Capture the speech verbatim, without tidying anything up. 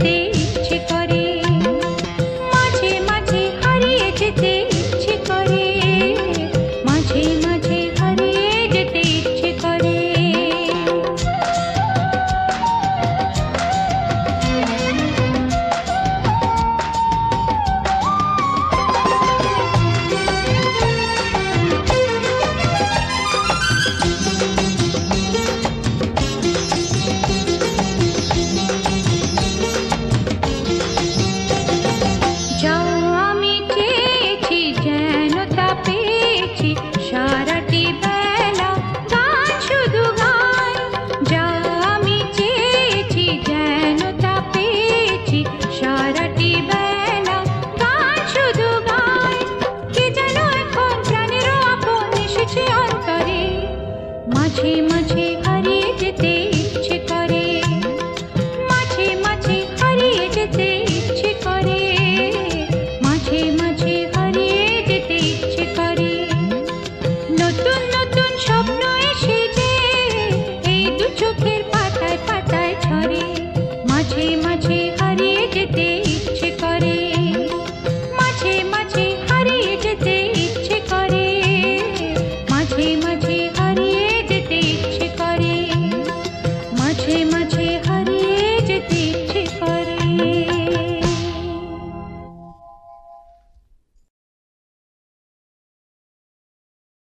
देते।